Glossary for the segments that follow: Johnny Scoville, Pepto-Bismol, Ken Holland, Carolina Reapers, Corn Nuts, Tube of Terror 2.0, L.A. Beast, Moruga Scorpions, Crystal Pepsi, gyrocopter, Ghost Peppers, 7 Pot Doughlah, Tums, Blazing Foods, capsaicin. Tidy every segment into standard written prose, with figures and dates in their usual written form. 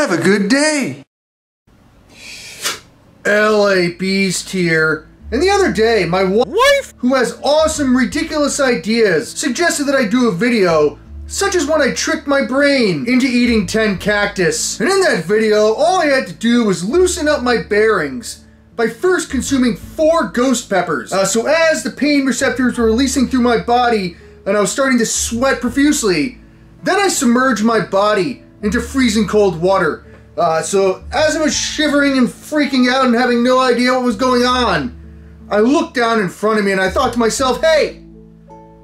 Have a good day. L.A. Beast here. And the other day, my wife, who has awesome, ridiculous ideas, suggested that I do a video, such as when I tricked my brain into eating 10 cactus. And in that video, all I had to do was loosen up my bearings by first consuming 4 ghost peppers. So as the pain receptors were releasing through my body and I was starting to sweat profusely, then I submerged my body into freezing cold water. So as I was shivering and freaking out and having no idea what was going on, I looked down in front of me and I thought to myself, hey,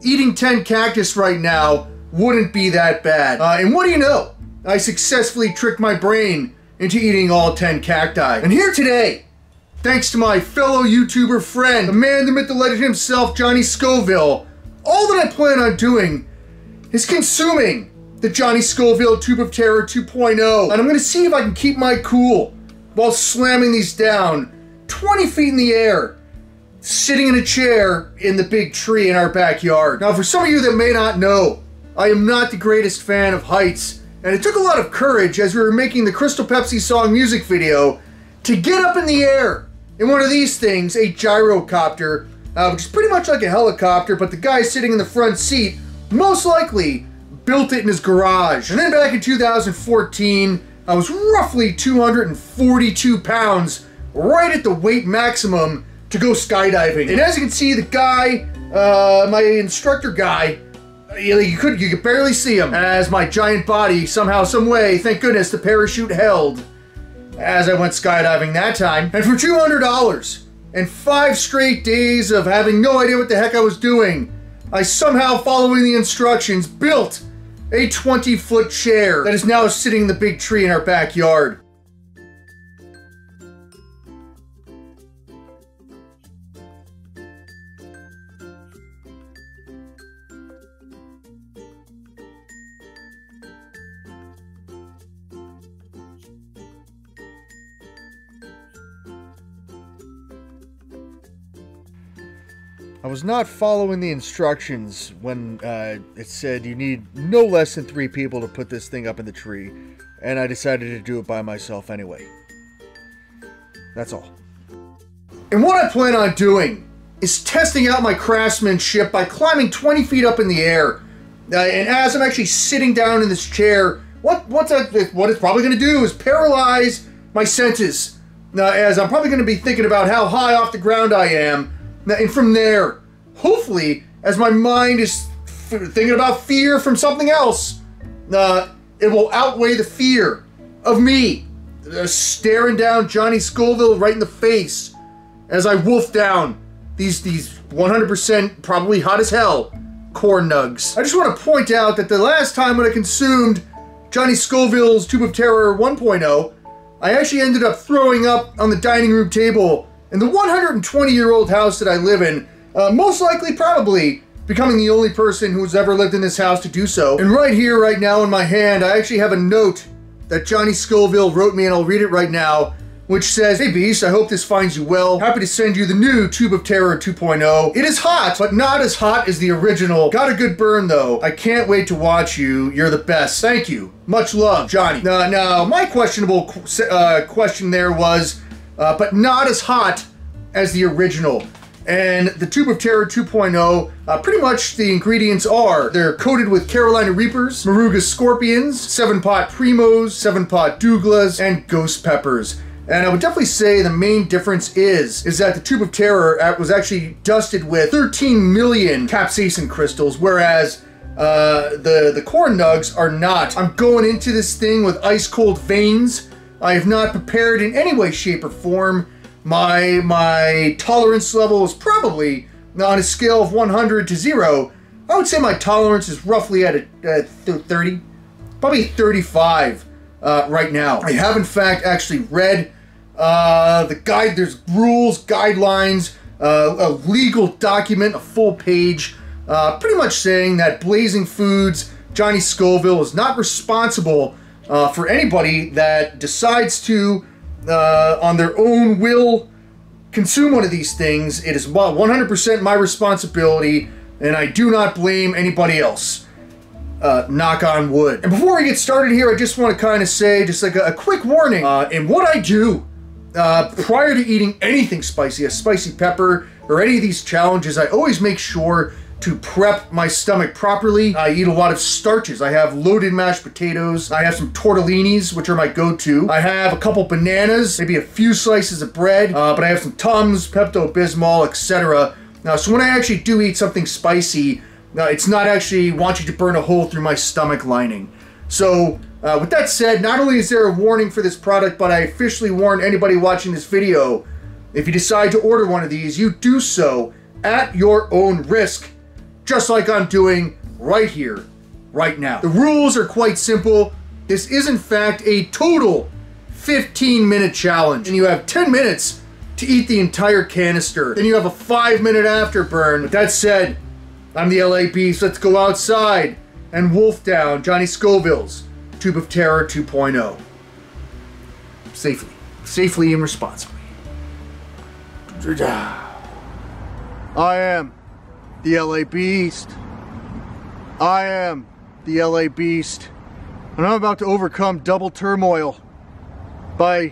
eating 10 cactus right now wouldn't be that bad. And what do you know? I successfully tricked my brain into eating all 10 cacti. And here today, thanks to my fellow YouTuber friend, the man, the myth, the legend himself, Johnny Scoville, all that I plan on doing is consuming the Johnny Scoville Tube of Terror 2.0. And I'm gonna see if I can keep my cool while slamming these down 20 feet in the air, sitting in a chair in the big tree in our backyard. Now, for some of you that may not know, I am not the greatest fan of heights, and it took a lot of courage as we were making the Crystal Pepsi song music video to get up in the air in one of these things, a gyrocopter, which is pretty much like a helicopter, but the guy sitting in the front seat most likely built it in his garage. And then back in 2014, I was roughly 242 pounds, right at the weight maximum to go skydiving. And as you can see, the guy, my instructor guy, you could barely see him as my giant body somehow, some way, thank goodness the parachute held as I went skydiving that time. And for $200 and 5 straight days of having no idea what the heck I was doing, I somehow, following the instructions, built a 20-foot chair that is now sitting in the big tree in our backyard. I was not following the instructions when it said you need no less than 3 people to put this thing up in the tree, and I decided to do it by myself anyway. That's all. And what I plan on doing is testing out my craftsmanship by climbing 20 feet up in the air. And as I'm actually sitting down in this chair, what it's probably going to do is paralyze my senses, as I'm probably going to be thinking about how high off the ground I am. And from there, hopefully, as my mind is thinking about fear from something else, it will outweigh the fear of me staring down Johnny Scoville right in the face as I wolf down these 100% probably hot as hell corn nugs. I just want to point out that the last time when I consumed Johnny Scoville's Tube of Terror 1.0, I actually ended up throwing up on the dining room table in the 120-year-old house that I live in, most likely, probably, becoming the only person who's ever lived in this house to do so. And right here, right now, in my hand, I actually have a note that Johnny Scoville wrote me, and I'll read it right now, which says, "Hey Beast, I hope this finds you well. Happy to send you the new Tube of Terror 2.0. It is hot, but not as hot as the original. Got a good burn, though. I can't wait to watch you. You're the best. Thank you. Much love, Johnny." Now, my questionable question there was, but not as hot as the original. And the Tube of Terror 2.0, pretty much the ingredients are, they're coated with Carolina Reapers, Moruga Scorpions, 7 Pot Primos, 7 Pot Douglas, and Ghost Peppers. And I would definitely say the main difference is that the Tube of Terror was actually dusted with 13 million capsaicin crystals, whereas the corn nugs are not. I'm going into this thing with ice-cold veins. I have not prepared in any way, shape, or form. My tolerance level is probably, on a scale of 100 to 0, I would say my tolerance is roughly at a 30, probably 35 right now. I have, in fact, actually read the guide. There's rules, guidelines, a legal document, a full page, pretty much saying that Blazing Foods, Johnny Scoville, is not responsible for anybody that decides to, on their own will, consume one of these things. It is 100% my responsibility, and I do not blame anybody else. knock on wood. And before we get started here, I just want to kind of say just like a quick warning in what I do prior to eating anything spicy, a spicy pepper or any of these challenges, I always make sure to prep my stomach properly. I eat a lot of starches. I have loaded mashed potatoes. I have some tortellinis, which are my go-to. I have a couple bananas, maybe a few slices of bread, but I have some Tums, Pepto-Bismol, etc. Now, so when I actually do eat something spicy, it's not actually wanting to burn a hole through my stomach lining. So with that said, not only is there a warning for this product, but I officially warn anybody watching this video, if you decide to order one of these, you do so at your own risk, just like I'm doing right here, right now. The rules are quite simple. This is in fact a total 15-minute challenge, and you have 10 minutes to eat the entire canister. Then you have a 5-minute afterburn. With that said, I'm the L.A. Beast. Let's go outside and wolf down Johnny Scoville's Tube of Terror 2.0. Safely, safely and responsibly. I am the L.A. Beast. I am the L.A. Beast. And I'm about to overcome double turmoil by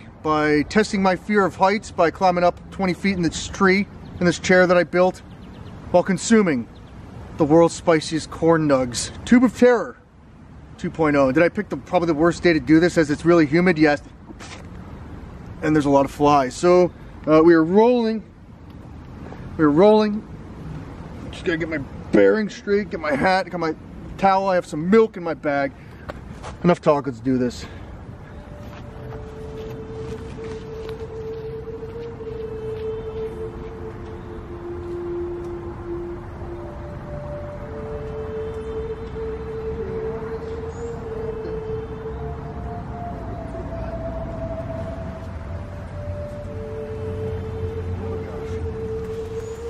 testing my fear of heights by climbing up 20 feet in this tree, in this chair that I built, while consuming the world's spiciest corn nugs. Tube of Terror 2.0. Did I pick probably the worst day to do this, as it's really humid? Yes. And there's a lot of flies. So we are rolling. Just gotta get my bearings straight, get my hat, get my towel. I have some milk in my bag. Enough talk, let's do this.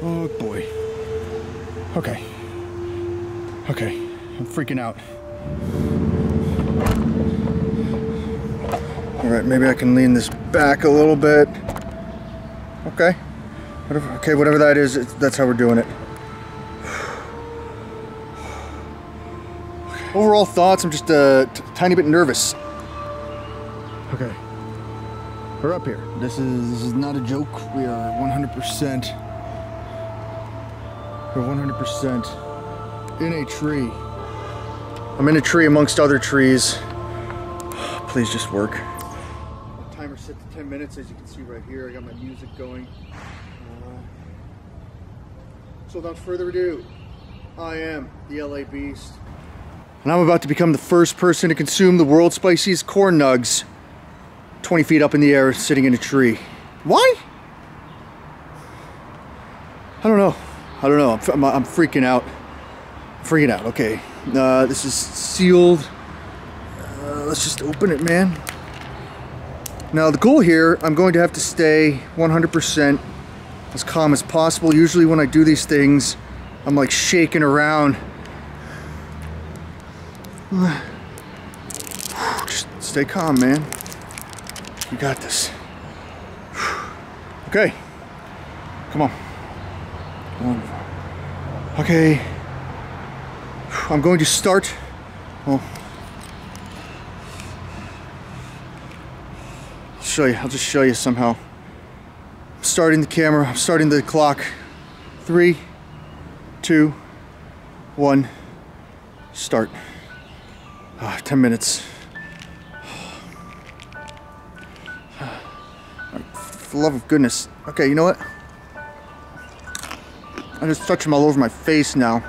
Oh boy. Okay. Okay. I'm freaking out. Alright, maybe I can lean this back a little bit. Okay. Whatever that is, that's how we're doing it. Okay. Overall thoughts, I'm just a tiny bit nervous. Okay. We're up here. This is not a joke. We are 100%. We're 100% in a tree. I'm in a tree amongst other trees. Please just work. The timer set to 10 minutes, as you can see right here. I got my music going. So without further ado, I am the L.A. Beast. And I'm about to become the first person to consume the world's spiciest corn nugs, 20 feet up in the air, sitting in a tree. Why? I don't know. I'm freaking out. Okay. This is sealed. Let's just open it, man. Now the goal here, I'm going to have to stay 100% as calm as possible. Usually when I do these things, I'm like shaking around. Just stay calm, man. You got this. Okay. Come on. Okay, I'm going to start. Well, I'll show you. I'll just show you somehow. I'm starting the camera. I'm starting the clock. 3, 2, 1, start. 10 minutes. For the love of goodness. Okay, you know what? I just touch them all over my face now.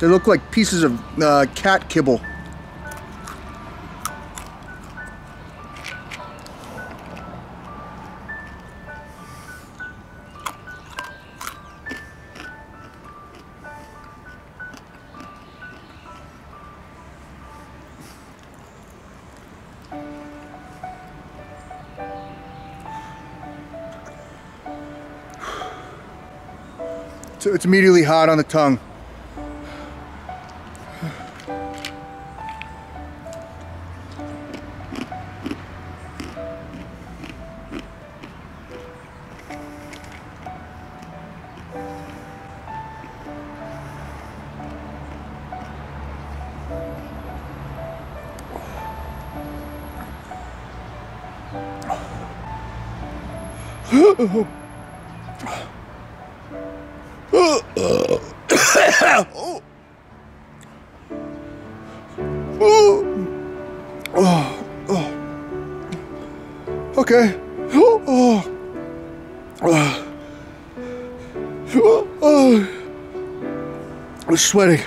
They look like pieces of cat kibble. So it's immediately hot on the tongue. Okay. I'm sweating.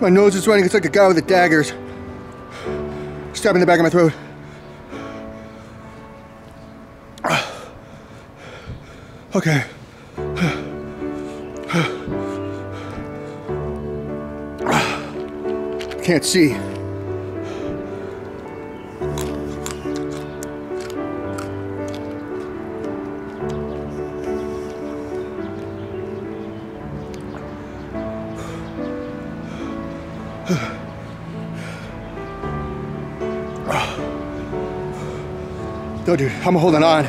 My nose is running. It's like a guy with the daggers stabbing the back of my throat. Okay. Can't see. No, dude, I'm holding on.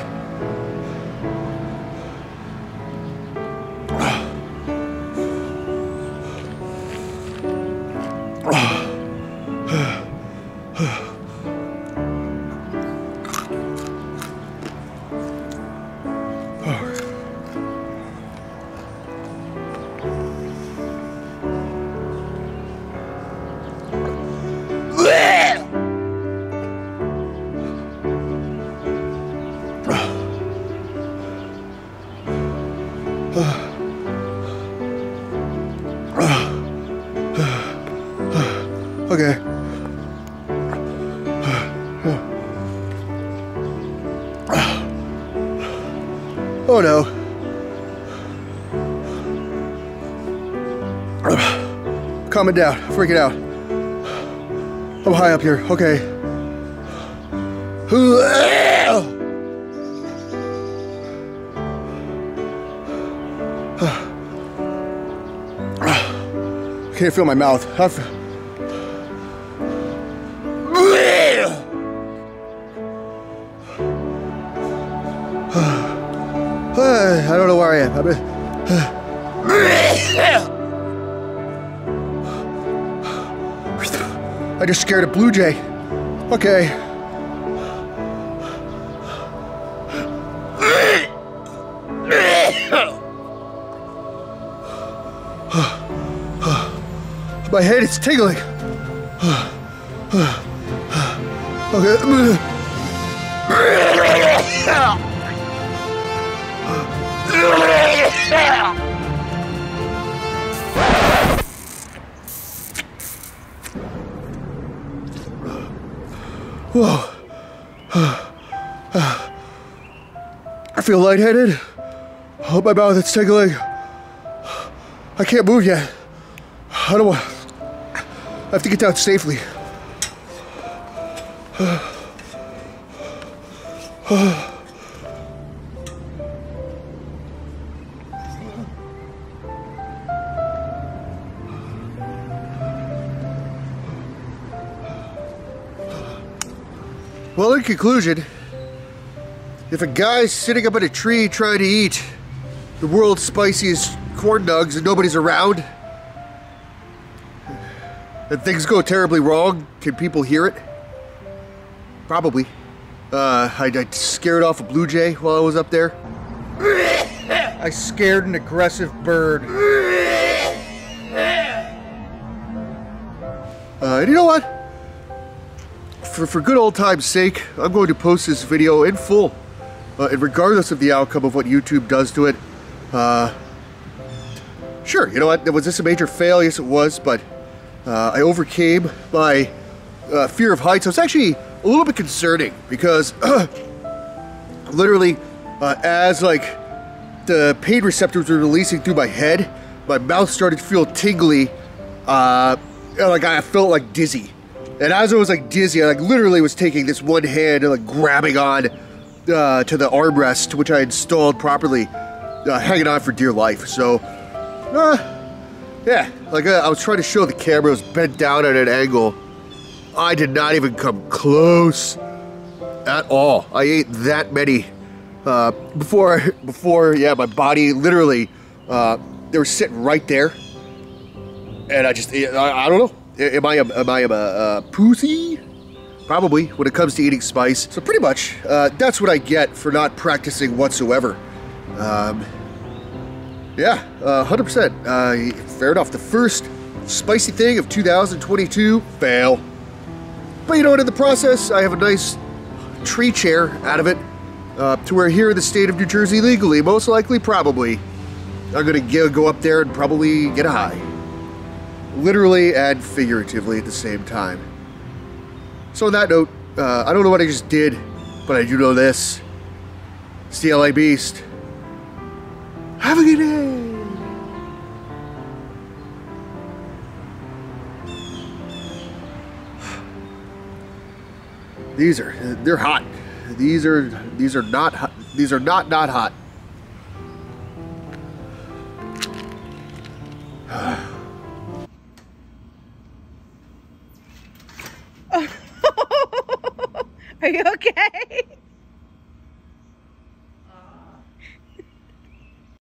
Okay. Oh no. Calm it down. Freak it out. I'm high up here. Okay. I can't feel my mouth. I don't know where I am. I'm I just scared a blue jay. Okay. My head is tingling. Okay. Whoa. I feel lightheaded. Oh, my mouth is tingling. I can't move yet. I don't want. I have to get down safely. Well, in conclusion, if a guy's sitting up in a tree trying to eat the world's spiciest corn dogs and nobody's around, and things go terribly wrong, can people hear it? Probably. I scared off a blue jay while I was up there. I scared an aggressive bird. And you know what? For good old time's sake, I'm going to post this video in full, and regardless of the outcome of what YouTube does to it. Sure, you know what, was this a major fail? Yes, it was, but I overcame my fear of heights. So it's actually a little bit concerning, because literally, as like the pain receptors were releasing through my head, my mouth started to feel tingly, like I felt like dizzy. And as I was like dizzy, I like literally was taking this one hand and like grabbing on to the armrest, which I installed properly, hanging on for dear life. So, yeah, like I was trying to show the camera, I was bent down at an angle. I did not even come close at all. I ate that many before yeah, my body literally, they were sitting right there. And I just, I don't know. Am I a pussy? Probably, when it comes to eating spice. So pretty much, that's what I get for not practicing whatsoever. Yeah, 100%. Fair enough. The first spicy thing of 2022, fail. But you know what, in the process, I have a nice tree chair out of it, to where here in the state of New Jersey, legally, most likely, probably, I'm gonna go up there and probably get a high. Literally and figuratively at the same time. So on that note, I don't know what I just did, but I do know this. It's the L.A. Beast. Have a good day. These are, they're hot. These are not hot. These are not hot. Are you okay?